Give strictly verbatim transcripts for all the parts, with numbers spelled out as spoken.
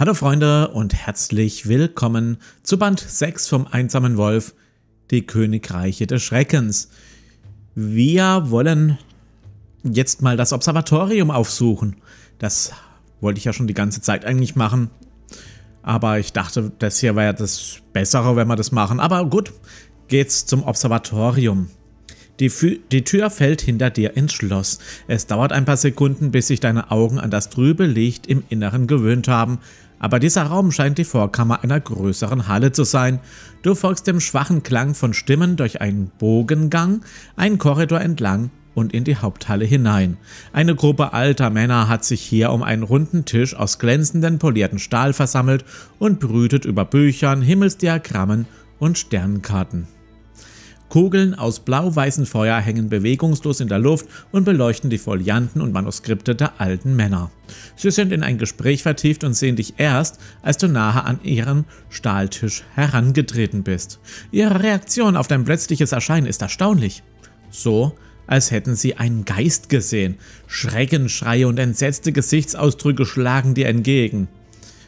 Hallo Freunde und herzlich willkommen zu Band sechs vom einsamen Wolf, die Königreiche des Schreckens. Wir wollen jetzt mal das Observatorium aufsuchen. Das wollte ich ja schon die ganze Zeit eigentlich machen, aber ich dachte, das hier wäre das Bessere, wenn wir das machen. Aber gut, geht's zum Observatorium. Die, die Tür fällt hinter dir ins Schloss. Es dauert ein paar Sekunden, bis sich deine Augen an das trübe Licht im Inneren gewöhnt haben. Aber dieser Raum scheint die Vorkammer einer größeren Halle zu sein. Du folgst dem schwachen Klang von Stimmen durch einen Bogengang, einen Korridor entlang und in die Haupthalle hinein. Eine Gruppe alter Männer hat sich hier um einen runden Tisch aus glänzenden polierten Stahl versammelt und brütet über Büchern, Himmelsdiagrammen und Sternkarten. Kugeln aus blau-weißem Feuer hängen bewegungslos in der Luft und beleuchten die Folianten und Manuskripte der alten Männer. Sie sind in ein Gespräch vertieft und sehen dich erst, als du nahe an ihren Stahltisch herangetreten bist. Ihre Reaktion auf dein plötzliches Erscheinen ist erstaunlich. So, als hätten sie einen Geist gesehen. Schreckensschreie und entsetzte Gesichtsausdrücke schlagen dir entgegen.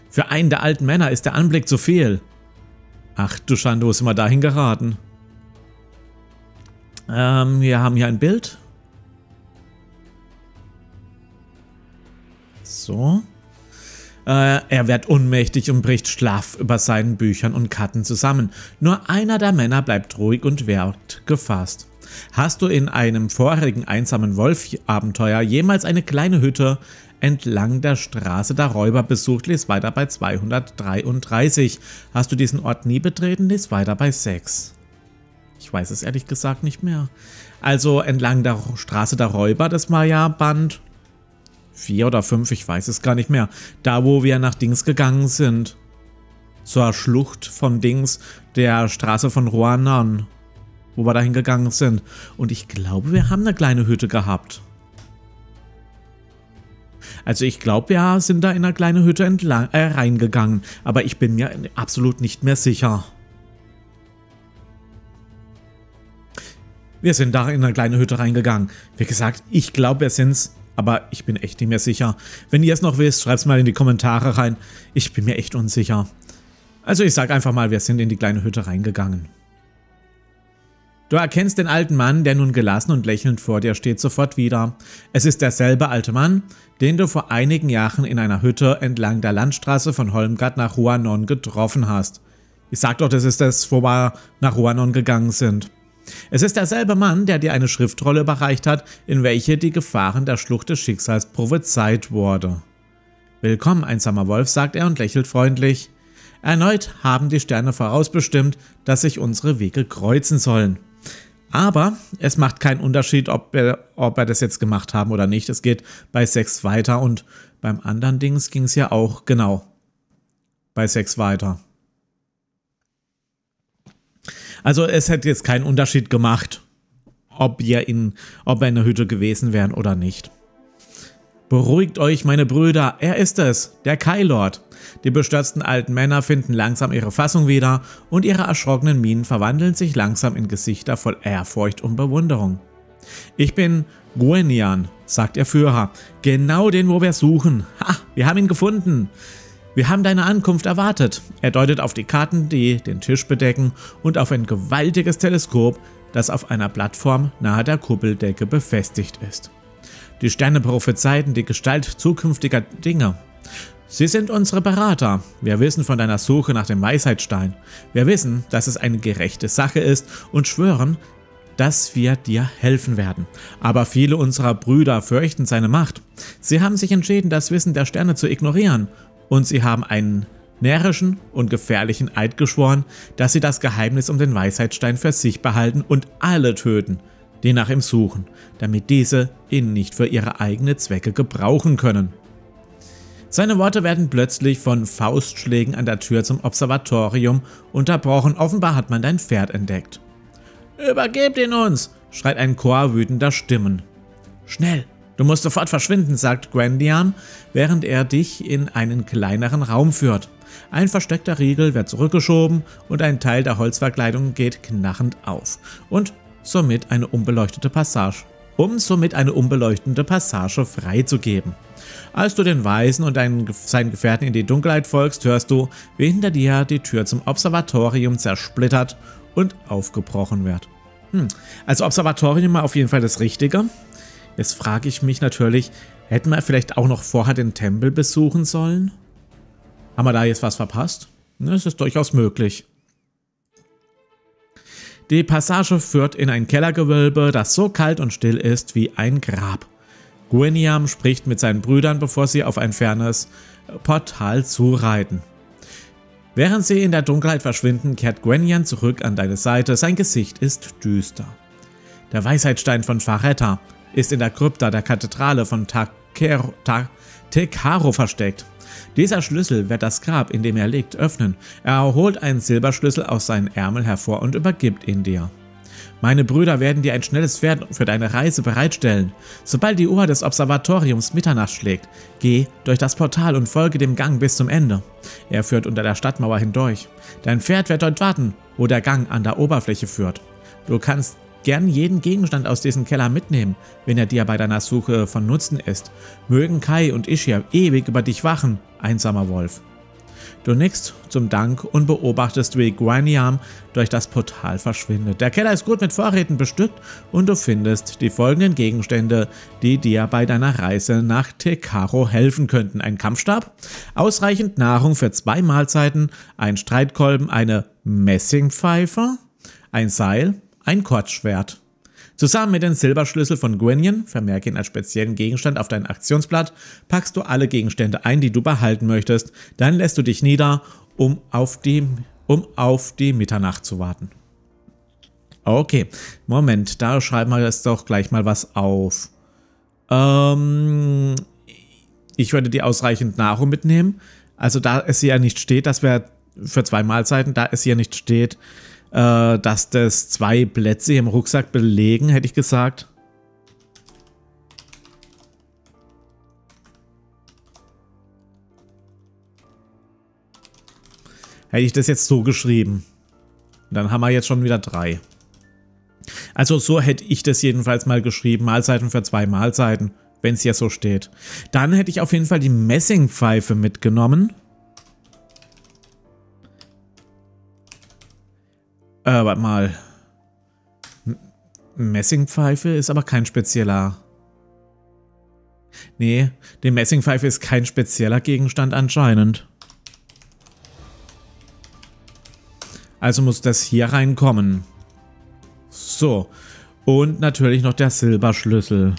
Für einen der alten Männer ist der Anblick zu viel. Ach du Schande, wo sind wir dahin geraten? Ähm, wir haben hier ein Bild. So. Äh, er wird ohnmächtig und bricht schlaff über seinen Büchern und Karten zusammen. Nur einer der Männer bleibt ruhig und wird gefasst. Hast du in einem vorigen einsamen Wolf-Abenteuer jemals eine kleine Hütte entlang der Straße der Räuber besucht? Lies weiter bei zweihundertdreiunddreißig. Hast du diesen Ort nie betreten? Lies weiter bei sechs. Ich weiß es ehrlich gesagt nicht mehr. Also entlang der Straße der Räuber, das war ja Band vier oder fünf, ich weiß es gar nicht mehr. Da, wo wir nach Dings gegangen sind. Zur Schlucht von Dings, der Straße von Roanan, wo wir dahin gegangen sind. Und ich glaube, wir haben eine kleine Hütte gehabt. Also ich glaube, wir sind da in eine kleine Hütte entlang, äh, reingegangen. Aber ich bin mir absolut nicht mehr sicher. Wir sind da in eine kleine Hütte reingegangen. Wie gesagt, ich glaube, wir sind's, aber ich bin echt nicht mehr sicher. Wenn ihr es noch wisst, schreibt's mal in die Kommentare rein. Ich bin mir echt unsicher. Also ich sag einfach mal, wir sind in die kleine Hütte reingegangen. Du erkennst den alten Mann, der nun gelassen und lächelnd vor dir steht, sofort wieder. Es ist derselbe alte Mann, den du vor einigen Jahren in einer Hütte entlang der Landstraße von Holmgard nach Roanan getroffen hast. Ich sag doch, das ist das, wo wir nach Roanan gegangen sind. Es ist derselbe Mann, der dir eine Schriftrolle überreicht hat, in welche die Gefahren der Schlucht des Schicksals prophezeit wurde. Willkommen, einsamer Wolf, sagt er und lächelt freundlich. Erneut haben die Sterne vorausbestimmt, dass sich unsere Wege kreuzen sollen. Aber es macht keinen Unterschied, ob wir, ob wir das jetzt gemacht haben oder nicht. Es geht bei sechs weiter und beim anderen Dings ging es ja auch genau bei sechs weiter. Also es hätte jetzt keinen Unterschied gemacht, ob wir in, ob wir in der Hütte gewesen wären oder nicht. Beruhigt euch, meine Brüder, er ist es, der Kai-Lord. Die bestürzten alten Männer finden langsam ihre Fassung wieder und ihre erschrockenen Mienen verwandeln sich langsam in Gesichter voll Ehrfurcht und Bewunderung. Ich bin Gwynion, sagt ihr Führer, genau den, wo wir suchen. Ha, wir haben ihn gefunden. Wir haben deine Ankunft erwartet. Er deutet auf die Karten, die den Tisch bedecken, und auf ein gewaltiges Teleskop, das auf einer Plattform nahe der Kuppeldecke befestigt ist. Die Sterne prophezeiten die Gestalt zukünftiger Dinge. Sie sind unsere Berater. Wir wissen von deiner Suche nach dem Weisheitsstein. Wir wissen, dass es eine gerechte Sache ist und schwören, dass wir dir helfen werden. Aber viele unserer Brüder fürchten seine Macht. Sie haben sich entschieden, das Wissen der Sterne zu ignorieren. Und sie haben einen närrischen und gefährlichen Eid geschworen, dass sie das Geheimnis um den Weisheitsstein für sich behalten und alle töten, die nach ihm suchen, damit diese ihn nicht für ihre eigenen Zwecke gebrauchen können. Seine Worte werden plötzlich von Faustschlägen an der Tür zum Observatorium unterbrochen. Offenbar hat man dein Pferd entdeckt. »Übergebt ihn uns!« schreit ein Chor wütender Stimmen. »Schnell! Du musst sofort verschwinden«, sagt Gwynion, während er dich in einen kleineren Raum führt. Ein versteckter Riegel wird zurückgeschoben und ein Teil der Holzverkleidung geht knarrend auf und somit eine unbeleuchtete Passage um somit eine unbeleuchtete Passage freizugeben. Als du den Weisen und deinen, seinen Gefährten in die Dunkelheit folgst, hörst du, wie hinter dir die Tür zum Observatorium zersplittert und aufgebrochen wird. Hm, also Observatorium war auf jeden Fall das Richtige. Jetzt frage ich mich natürlich, hätten wir vielleicht auch noch vorher den Tempel besuchen sollen? Haben wir da jetzt was verpasst? Das ist durchaus möglich. Die Passage führt in ein Kellergewölbe, das so kalt und still ist wie ein Grab. Gwynion spricht mit seinen Brüdern, bevor sie auf ein fernes Portal zureiten. Während sie in der Dunkelheit verschwinden, kehrt Gwynion zurück an deine Seite. Sein Gesicht ist düster. Der Weisheitsstein von Varetta ist in der Krypta der Kathedrale von Tekaro, Tekaro versteckt. Dieser Schlüssel wird das Grab, in dem er liegt, öffnen. Er holt einen Silberschlüssel aus seinen Ärmeln hervor und übergibt ihn dir. Meine Brüder werden dir ein schnelles Pferd für deine Reise bereitstellen. Sobald die Uhr des Observatoriums Mitternacht schlägt, geh durch das Portal und folge dem Gang bis zum Ende. Er führt unter der Stadtmauer hindurch. Dein Pferd wird dort warten, wo der Gang an der Oberfläche führt. Du kannst gern jeden Gegenstand aus diesem Keller mitnehmen, wenn er dir bei deiner Suche von Nutzen ist. Mögen Kai und Ishia ewig über dich wachen, einsamer Wolf. Du nickst zum Dank und beobachtest, wie Gwynion durch das Portal verschwindet. Der Keller ist gut mit Vorräten bestückt und du findest die folgenden Gegenstände, die dir bei deiner Reise nach Tekaro helfen könnten. Ein Kampfstab, ausreichend Nahrung für zwei Mahlzeiten, ein Streitkolben, eine Messingpfeife, ein Seil, ein Kurzschwert. Zusammen mit dem Silberschlüssel von Gwynion, vermerke ihn als speziellen Gegenstand auf dein Aktionsblatt, packst du alle Gegenstände ein, die du behalten möchtest. Dann lässt du dich nieder, um auf die, um auf die Mitternacht zu warten. Okay, Moment, da schreiben wir jetzt doch gleich mal was auf. Ähm, ich würde dir ausreichend Nahrung mitnehmen. Also da es hier ja nicht steht, dass wir für zwei Mahlzeiten, da es hier nicht steht, dass das zwei Plätze im Rucksack belegen, hätte ich gesagt. Hätte ich das jetzt so geschrieben. Dann haben wir jetzt schon wieder drei. Also so hätte ich das jedenfalls mal geschrieben. Mahlzeiten für zwei Mahlzeiten, wenn es hier so steht. Dann hätte ich auf jeden Fall die Messingpfeife mitgenommen. Äh, warte mal. M Messingpfeife ist aber kein spezieller. Nee, die Messingpfeife ist kein spezieller Gegenstand anscheinend. Also muss das hier reinkommen. So. Und natürlich noch der Silberschlüssel.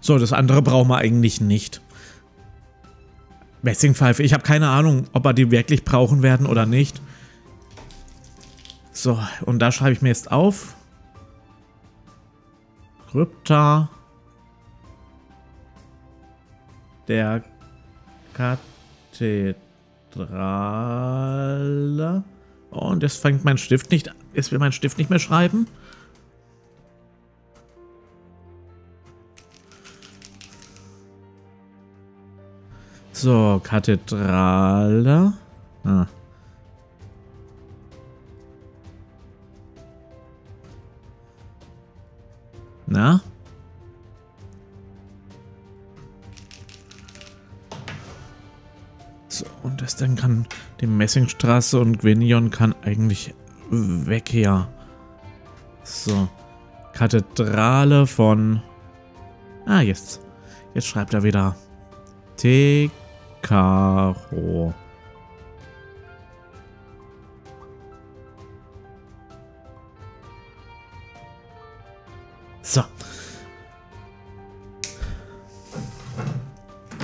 So, das andere brauchen wir eigentlich nicht. Messingpfeife. Ich habe keine Ahnung, ob wir die wirklich brauchen werden oder nicht. So, und da schreibe ich mir jetzt auf. Krypta der Kathedrale. Oh, und jetzt fängt mein Stift nicht an. Jetzt will mein Stift nicht mehr schreiben. So, Kathedrale. Ah. Na? So, und das dann kann die Messingstraße und Gwynion kann eigentlich weg hier. So, Kathedrale von... Ah, jetzt. Jetzt schreibt er wieder. T... Karo. So.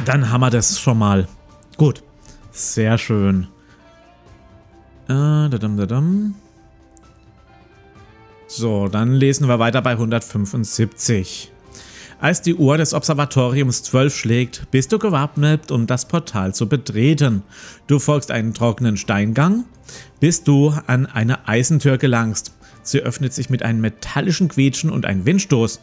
Dann haben wir das schon mal. Gut. Sehr schön. So, dann lesen wir weiter bei hundertfünfundsiebzig. Als die Uhr des Observatoriums zwölf schlägt, bist du gewappnet, um das Portal zu betreten. Du folgst einen trockenen Steingang, bis du an eine Eisentür gelangst. Sie öffnet sich mit einem metallischen Quietschen und einem Windstoß,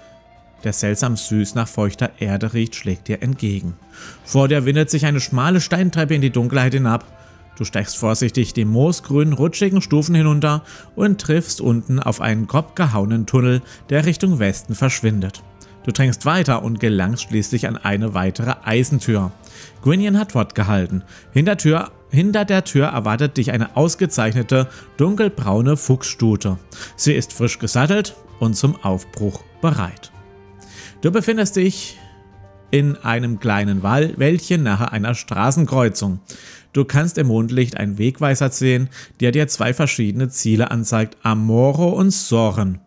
der seltsam süß nach feuchter Erde riecht, schlägt dir entgegen. Vor dir windet sich eine schmale Steintreppe in die Dunkelheit hinab. Du steigst vorsichtig die moosgrünen, rutschigen Stufen hinunter und triffst unten auf einen grob gehauenen Tunnel, der Richtung Westen verschwindet. Du drängst weiter und gelangst schließlich an eine weitere Eisentür. Gwynion hat Wort gehalten. Hinter, Tür, hinter der Tür erwartet dich eine ausgezeichnete, dunkelbraune Fuchsstute. Sie ist frisch gesattelt und zum Aufbruch bereit. Du befindest dich in einem kleinen Wall, Wäldchen nahe einer Straßenkreuzung. Du kannst im Mondlicht einen Wegweiser sehen, der dir zwei verschiedene Ziele anzeigt, Amoro und Soren.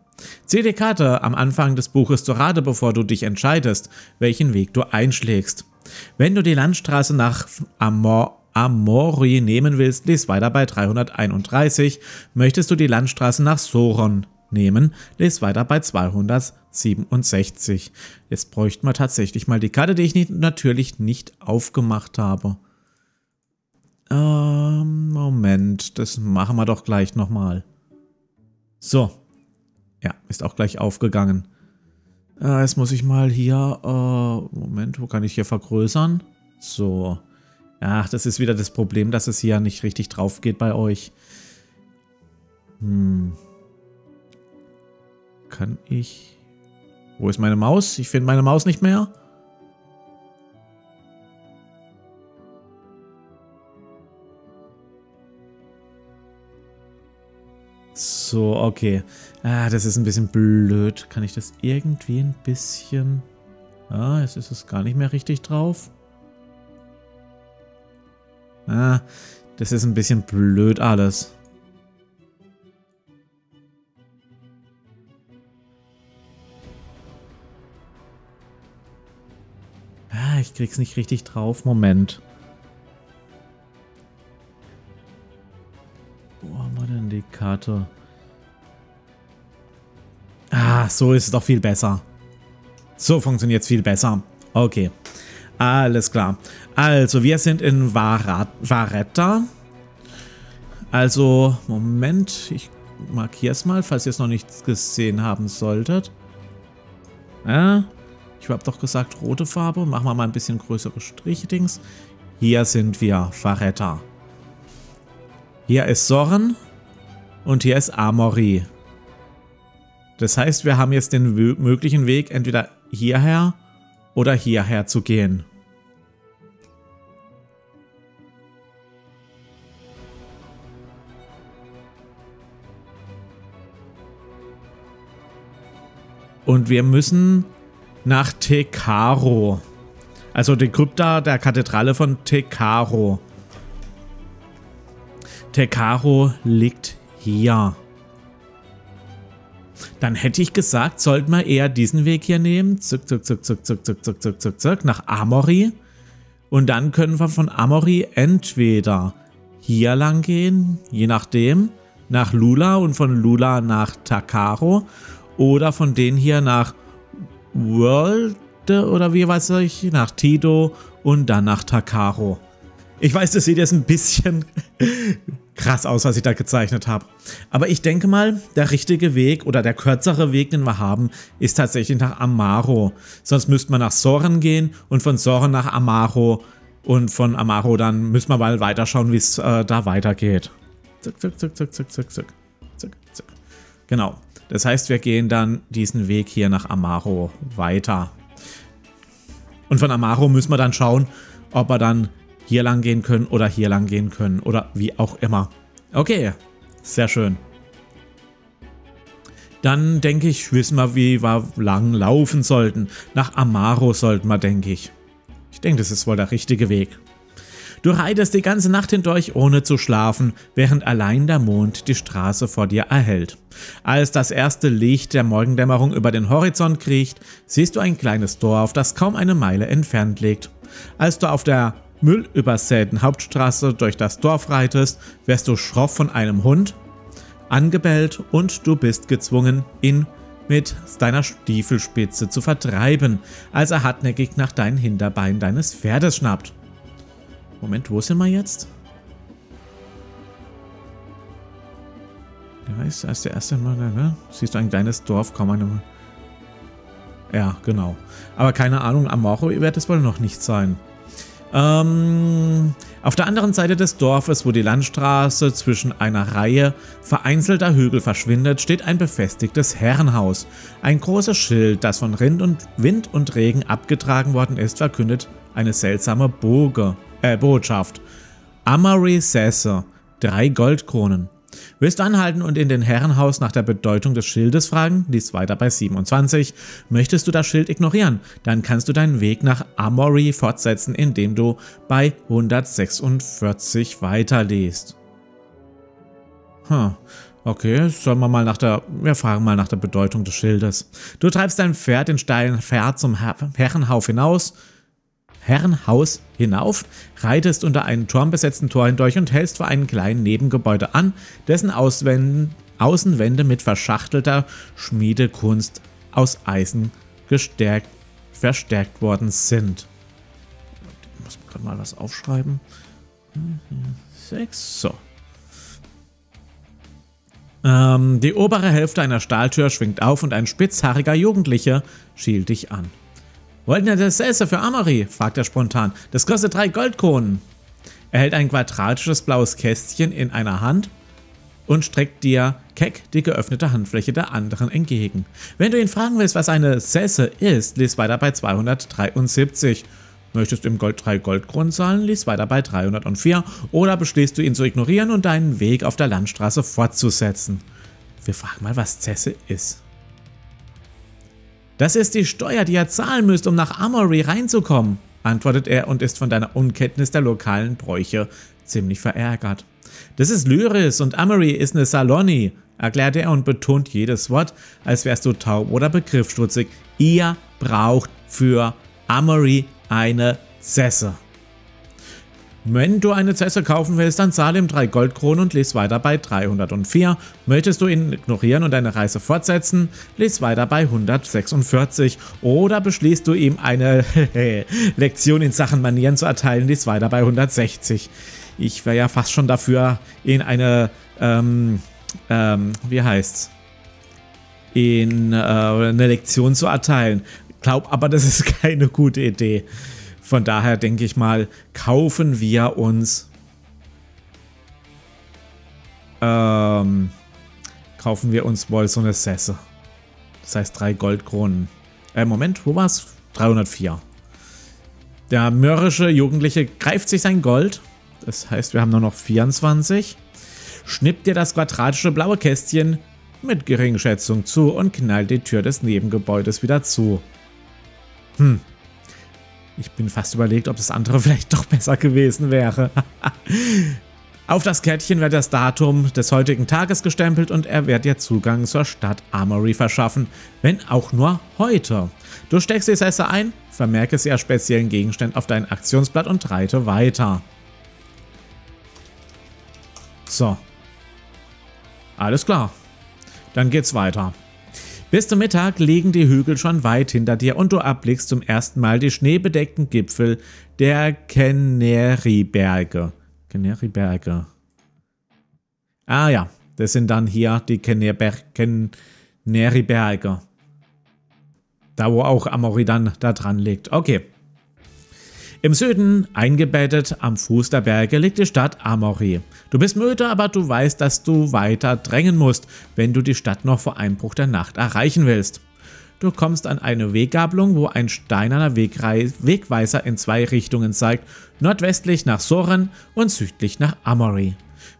Zieh die Karte am Anfang des Buches zu Rate, bevor du dich entscheidest, welchen Weg du einschlägst. Wenn du die Landstraße nach Amor Amory nehmen willst, lies weiter bei dreihunderteinunddreißig. Möchtest du die Landstraße nach Soren nehmen, lies weiter bei zweihundertsiebenundsechzig. Jetzt bräuchten wir tatsächlich mal die Karte, die ich nicht, natürlich nicht aufgemacht habe. Ähm, Moment, das machen wir doch gleich nochmal. So. Ja, ist auch gleich aufgegangen. Äh, jetzt muss ich mal hier, äh, Moment, wo kann ich hier vergrößern? So. Ach, das ist wieder das Problem, dass es hier nicht richtig drauf geht bei euch. Hm. Kann ich... Wo ist meine Maus? Ich finde meine Maus nicht mehr. So, okay. Ah, das ist ein bisschen blöd. Kann ich das irgendwie ein bisschen... Ah, jetzt ist es gar nicht mehr richtig drauf. Ah, das ist ein bisschen blöd alles. Ah, ich krieg's nicht richtig drauf. Moment. Wo haben wir denn die Karte? Ah, so ist es doch viel besser. So funktioniert es viel besser. Okay, alles klar. Also, wir sind in Varetta. Also, Moment, ich markiere es mal, falls ihr es noch nicht gesehen haben solltet. Äh, ich habe doch gesagt, rote Farbe. Machen wir mal ein bisschen größere Strichdings. Hier sind wir, Varetta. Hier ist Soren und hier ist Amory. Das heißt, wir haben jetzt den möglichen Weg, entweder hierher oder hierher zu gehen. Und wir müssen nach Tekaro. Also die Krypta der Kathedrale von Tekaro. Tekaro liegt hier. Dann hätte ich gesagt, sollten wir eher diesen Weg hier nehmen. Zuck, zuck, zuck, zuck, zuck, zuck, zuck, zuck, zuck, zuck, nach Amory. Und dann können wir von Amory entweder hier lang gehen, je nachdem, nach Lula und von Lula nach Tekaro. Oder von denen hier nach World oder wie weiß ich, nach Tido und dann nach Tekaro. Ich weiß, das sieht jetzt ein bisschen krass aus, was ich da gezeichnet habe. Aber ich denke mal, der richtige Weg oder der kürzere Weg, den wir haben, ist tatsächlich nach Amaro. Sonst müsste man nach Soren gehen und von Soren nach Amaro. Und von Amaro dann müssen wir mal weiterschauen, wie es äh, da weitergeht. Zuck, zuck, zuck, zuck, zuck, zuck, zuck, zuck, zuck. Genau. Das heißt, wir gehen dann diesen Weg hier nach Amaro weiter. Und von Amaro müssen wir dann schauen, ob wir dann hier lang gehen können oder hier lang gehen können oder wie auch immer. Okay, sehr schön. Dann denke ich, wissen wir, wie wir lang laufen sollten. Nach Amaro sollten wir, denke ich. Ich denke, das ist wohl der richtige Weg. Du reitest die ganze Nacht hindurch, ohne zu schlafen, während allein der Mond die Straße vor dir erhellt. Als das erste Licht der Morgendämmerung über den Horizont kriecht, siehst du ein kleines Dorf, das kaum eine Meile entfernt liegt. Als du auf der müllübersäten Hauptstraße durch das Dorf reitest, wirst du schroff von einem Hund angebellt und du bist gezwungen, ihn mit deiner Stiefelspitze zu vertreiben, als er hartnäckig nach deinen Hinterbeinen deines Pferdes schnappt. Moment, wo sind wir jetzt? Der heißt, als der erste Mal, ne? Siehst du ein kleines Dorf, kaum eine. Ja, genau. Aber keine Ahnung, Amaro wird es wohl noch nicht sein. Ähm, Auf der anderen Seite des Dorfes, wo die Landstraße zwischen einer Reihe vereinzelter Hügel verschwindet, steht ein befestigtes Herrenhaus. Ein großes Schild, das von Rind und Wind und Regen abgetragen worden ist, verkündet eine seltsame Burge, äh, Botschaft. Amory Säße, drei Goldkronen. Willst du anhalten und in den Herrenhaus nach der Bedeutung des Schildes fragen? Lies weiter bei siebenundzwanzig. Möchtest du das Schild ignorieren? Dann kannst du deinen Weg nach Amory fortsetzen, indem du bei hundertsechsundvierzig weiterliest. Hm, okay, sollen wir mal nach der, wir fragen mal nach der Bedeutung des Schildes. Du treibst dein Pferd den steilen Pferd zum Herrenhaus hinaus. Herrenhaus hinauf, reitest unter einen turmbesetzten Tor hindurch und hältst vor einem kleinen Nebengebäude an, dessen Außenwände mit verschachtelter Schmiedekunst aus Eisen gestärkt, verstärkt worden sind. Ich muss gerade mal was aufschreiben. Sechs, so. Ähm, die obere Hälfte einer Stahltür schwingt auf und ein spitzhaariger Jugendlicher schielt dich an. Wollten wir das Säße für Amory? Fragt er spontan. Das kostet drei Goldkronen. Er hält ein quadratisches blaues Kästchen in einer Hand und streckt dir keck die geöffnete Handfläche der anderen entgegen. Wenn du ihn fragen willst, was eine Säße ist, lies weiter bei zweihundertdreiundsiebzig. Möchtest du ihm Gold drei Goldkronen zahlen, lies weiter bei dreihundertvier. Oder beschließt du, ihn zu ignorieren und deinen Weg auf der Landstraße fortzusetzen? Wir fragen mal, was Säße ist. Das ist die Steuer, die ihr zahlen müsst, um nach Amory reinzukommen, antwortet er und ist von deiner Unkenntnis der lokalen Bräuche ziemlich verärgert. Das ist Lyris und Amory ist eine Saloni, erklärt er und betont jedes Wort, als wärst du taub oder begriffsstutzig. Ihr braucht für Amory eine Säße. Wenn du eine Säße kaufen willst, dann zahle ihm drei Goldkronen und lies weiter bei dreihundertvier. Möchtest du ihn ignorieren und deine Reise fortsetzen, lies weiter bei hundertsechsundvierzig. Oder beschließt du ihm eine Lektion in Sachen Manieren zu erteilen, lies weiter bei hundertsechzig. Ich wäre ja fast schon dafür, in eine, ähm, ähm, wie heißt's? In äh, eine Lektion zu erteilen. Glaub aber, das ist keine gute Idee. Von daher denke ich mal, kaufen wir uns ähm, kaufen wir uns wohl so eine Säße. Das heißt drei Goldkronen. Äh, Moment, wo war's? dreihundertvier. Der mürrische Jugendliche greift sich sein Gold. Das heißt, wir haben nur noch vierundzwanzig. Schnippt dir das quadratische blaue Kästchen mit Geringschätzung zu und knallt die Tür des Nebengebäudes wieder zu. Hm. Ich bin fast überlegt, ob das andere vielleicht doch besser gewesen wäre. Auf das Kärtchen wird das Datum des heutigen Tages gestempelt und er wird dir Zugang zur Stadt Amory verschaffen, wenn auch nur heute. Du steckst die Säße ein, vermerke sie als speziellen Gegenstand auf dein Aktionsblatt und reite weiter. So. Alles klar. Dann geht's weiter. Bis zum Mittag liegen die Hügel schon weit hinter dir und du erblickst zum ersten Mal die schneebedeckten Gipfel der Kenniberge. Kenniberge. Ah ja, das sind dann hier die Kenniberge. Da wo auch Amory dann da dran liegt. Okay. Im Süden, eingebettet am Fuß der Berge, liegt die Stadt Amory. Du bist müde, aber du weißt, dass du weiter drängen musst, wenn du die Stadt noch vor Einbruch der Nacht erreichen willst. Du kommst an eine Weggabelung, wo ein steinerner Wegweiser in zwei Richtungen zeigt, nordwestlich nach Soren und südlich nach Amory.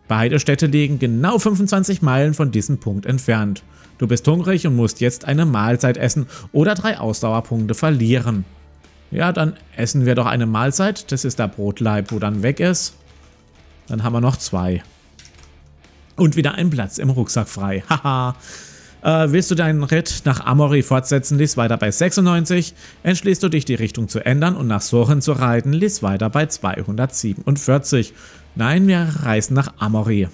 Beide Städte liegen genau fünfundzwanzig Meilen von diesem Punkt entfernt. Du bist hungrig und musst jetzt eine Mahlzeit essen oder drei Ausdauerpunkte verlieren. Ja, dann essen wir doch eine Mahlzeit. Das ist der Brotleib, wo dann weg ist. Dann haben wir noch zwei. Und wieder einen Platz im Rucksack frei. Haha. äh, willst du deinen Ritt nach Amory fortsetzen, lies weiter bei sechsundneunzig. Entschließt du dich, die Richtung zu ändern und nach Soren zu reiten, lies weiter bei zweihundertsiebenundvierzig. Nein, wir reisen nach Amory.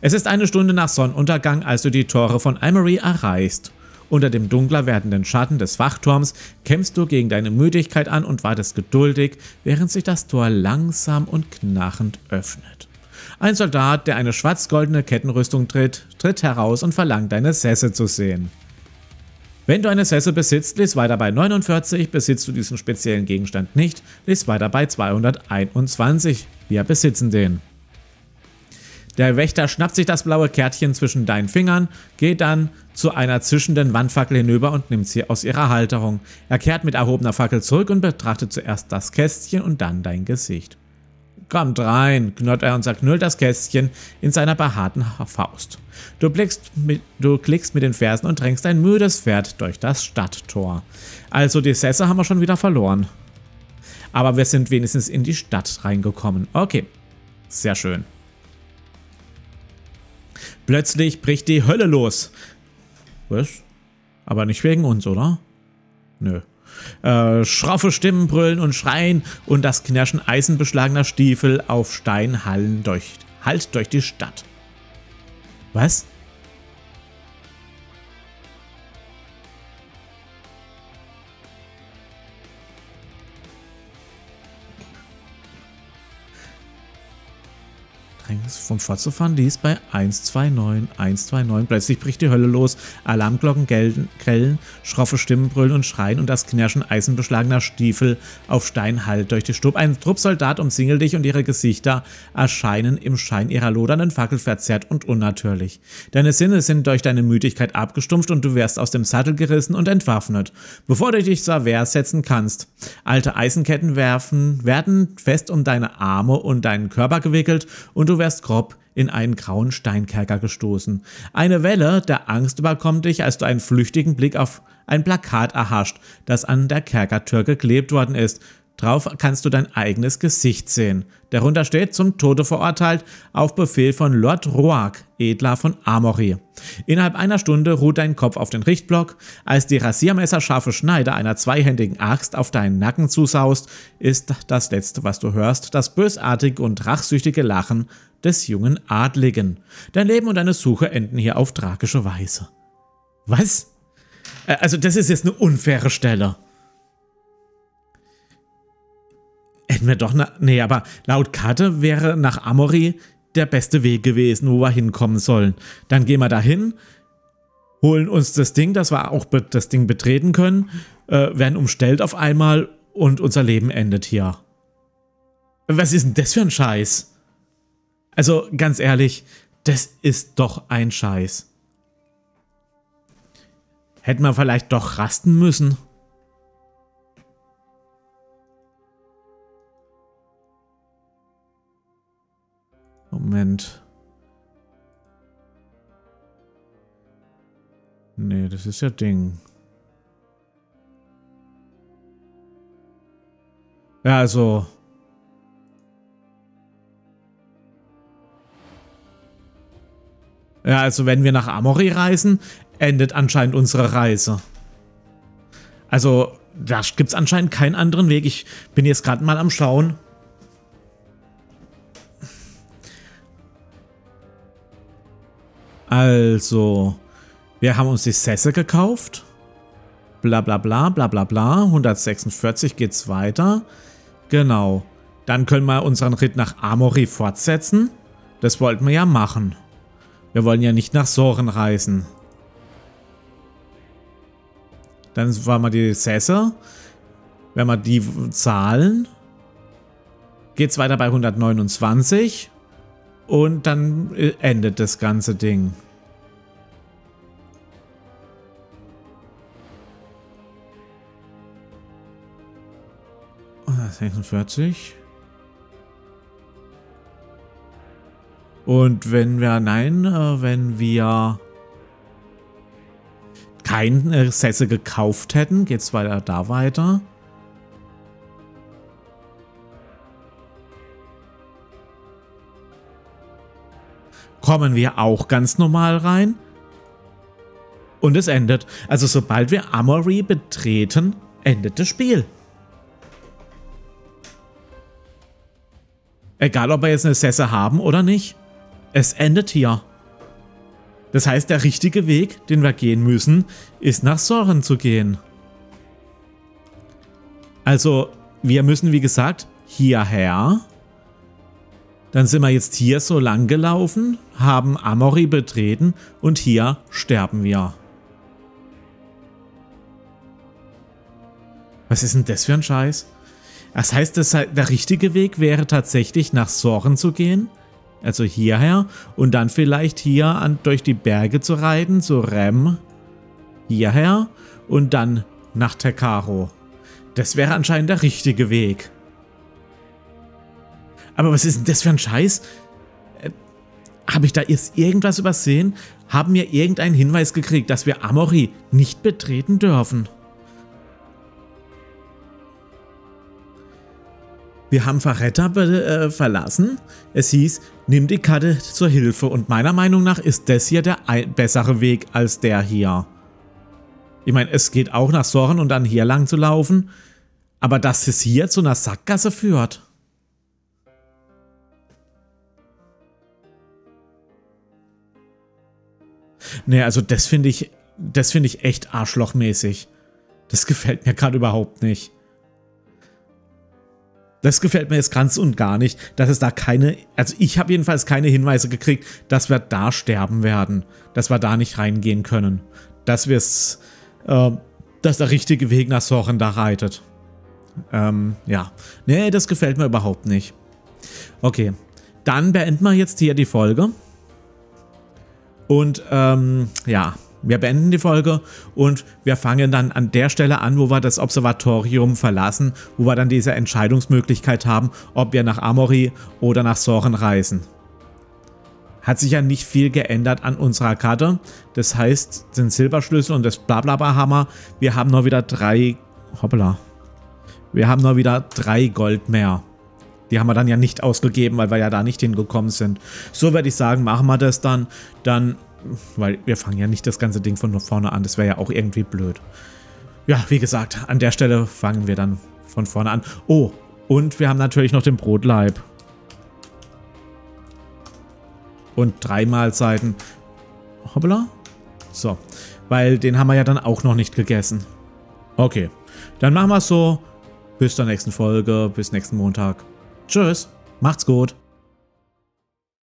Es ist eine Stunde nach Sonnenuntergang, als du die Tore von Amory erreichst. Unter dem dunkler werdenden Schatten des Wachturms kämpfst du gegen deine Müdigkeit an und wartest geduldig, während sich das Tor langsam und knarrend öffnet. Ein Soldat, der eine schwarz-goldene Kettenrüstung trägt, tritt heraus und verlangt, deine Säße zu sehen. Wenn du eine Sesse besitzt, lies weiter bei neunundvierzig, besitzt du diesen speziellen Gegenstand nicht, lies weiter bei zweihunderteinundzwanzig, wir besitzen den. Der Wächter schnappt sich das blaue Kärtchen zwischen deinen Fingern, geht dann zu einer zischenden Wandfackel hinüber und nimmt sie aus ihrer Halterung. Er kehrt mit erhobener Fackel zurück und betrachtet zuerst das Kästchen und dann dein Gesicht. Kommt rein, knurrt er und zerknüllt das Kästchen in seiner behaarten Faust. Du blickst mit, du klickst mit den Fersen und drängst ein müdes Pferd durch das Stadttor. Also die Sesse haben wir schon wieder verloren. Aber wir sind wenigstens in die Stadt reingekommen. Okay, sehr schön. Plötzlich bricht die Hölle los. Was? Aber nicht wegen uns, oder? Nö. Äh, schroffe Stimmen brüllen und schreien und das Knirschen eisenbeschlagener Stiefel auf Steinhallen durch, halt durch die Stadt. Was? Vom Fortzufahren ließ bei eins zwei neun, eins zwei neun. Plötzlich bricht die Hölle los. Alarmglocken gelten, grellen, schroffe Stimmen brüllen und schreien und das Knirschen eisenbeschlagener Stiefel auf Stein hallt durch die Stub. Ein Trupp Soldat umsingelt dich und ihre Gesichter erscheinen im Schein ihrer lodernden Fackel verzerrt und unnatürlich. Deine Sinne sind durch deine Müdigkeit abgestumpft und du wirst aus dem Sattel gerissen und entwaffnet, bevor du dich zur Wehr setzen kannst. Alte Eisenketten werfen, werden fest um deine Arme und deinen Körper gewickelt und du wirst grob in einen grauen Steinkerker gestoßen. Eine Welle der Angst überkommt dich, als du einen flüchtigen Blick auf ein Plakat erhascht, das an der Kerkertür geklebt worden ist. Drauf kannst du dein eigenes Gesicht sehen. Darunter steht: zum Tode verurteilt, auf Befehl von Lord Roark, Edler von Amory. Innerhalb einer Stunde ruht dein Kopf auf den Richtblock. Als die rasiermesserscharfe Schneide einer zweihändigen Axt auf deinen Nacken zusaust, ist das Letzte, was du hörst, das bösartige und rachsüchtige Lachen des jungen Adligen. Dein Leben und deine Suche enden hier auf tragische Weise. Was? Also das ist jetzt eine unfaire Stelle. Hätten wir doch ne, nee, aber laut Karte wäre nach Amory der beste Weg gewesen, wo wir hinkommen sollen. Dann gehen wir da hin, holen uns das Ding, dass wir auch das Ding betreten können, äh, werden umstellt auf einmal und unser Leben endet hier. Was ist denn das für ein Scheiß? Also ganz ehrlich, das ist doch ein Scheiß. Hätten wir vielleicht doch rasten müssen. Moment. Nee, das ist ja Ding. Ja, also. Ja, also wenn wir nach Amory reisen, endet anscheinend unsere Reise. Also, da gibt es anscheinend keinen anderen Weg. Ich bin jetzt gerade mal am Schauen. Also, wir haben uns die Sesse gekauft. Bla bla bla bla bla bla. hundertsechsundvierzig geht's weiter. Genau. Dann können wir unseren Ritt nach Amory fortsetzen. Das wollten wir ja machen. Wir wollen ja nicht nach Soren reisen. Dann waren wir die Sesse. Wenn wir die zahlen, geht's weiter bei hundertneunundzwanzig. Und dann endet das ganze Ding. hundertsechsundvierzig. Und wenn wir, nein, wenn wir keine Sesse gekauft hätten, geht es weiter da weiter. Kommen wir auch ganz normal rein. Und es endet. Also sobald wir Amory betreten, endet das Spiel. Egal, ob wir jetzt eine Sesse haben oder nicht. Es endet hier. Das heißt, der richtige Weg, den wir gehen müssen, ist nach Soren zu gehen. Also, wir müssen, wie gesagt, hierher. Dann sind wir jetzt hier so lang gelaufen, haben Amory betreten und hier sterben wir. Was ist denn das für ein Scheiß? Das heißt, das, der richtige Weg wäre tatsächlich nach Soren zu gehen, also hierher, und dann vielleicht hier an, durch die Berge zu reiten, zu Rem, hierher und dann nach Tekaro. Das wäre anscheinend der richtige Weg. Aber was ist denn das für ein Scheiß? Äh, Habe ich da jetzt irgendwas übersehen? Haben wir irgendeinen Hinweis gekriegt, dass wir Amory nicht betreten dürfen? Wir haben Varetta äh, verlassen. Es hieß, nimm die Karte zur Hilfe. Und meiner Meinung nach ist das hier der bessere Weg als der hier. Ich meine, es geht auch nach Soren und dann hier lang zu laufen. Aber dass es hier zu einer Sackgasse führt. Nee, also das finde ich, das finde ich echt arschlochmäßig. Das gefällt mir gerade überhaupt nicht. Das gefällt mir jetzt ganz und gar nicht, dass es da keine, also ich habe jedenfalls keine Hinweise gekriegt, dass wir da sterben werden, dass wir da nicht reingehen können, dass wir es, äh, dass der richtige Weg nach Soren da reitet. Ähm, ja, nee, das gefällt mir überhaupt nicht. Okay, dann beenden wir jetzt hier die Folge. Und, ähm, ja, wir beenden die Folge und wir fangen dann an der Stelle an, wo wir das Observatorium verlassen, wo wir dann diese Entscheidungsmöglichkeit haben, ob wir nach Amory oder nach Soren reisen. Hat sich ja nicht viel geändert an unserer Karte. Das heißt, den Silberschlüssel und das Blablabla-Hammer, wir haben noch wieder drei... Hoppla. Wir haben noch wieder drei Gold mehr. Die haben wir dann ja nicht ausgegeben, weil wir ja da nicht hingekommen sind. So würde ich sagen, machen wir das dann. Dann... Weil wir fangen ja nicht das ganze Ding von vorne an. Das wäre ja auch irgendwie blöd. Ja, wie gesagt, an der Stelle fangen wir dann von vorne an. Oh, und wir haben natürlich noch den Brotleib. Und drei Mahlzeiten. Hoppla. So, weil den haben wir ja dann auch noch nicht gegessen. Okay, dann machen wir es so. Bis zur nächsten Folge, bis nächsten Montag. Tschüss, macht's gut.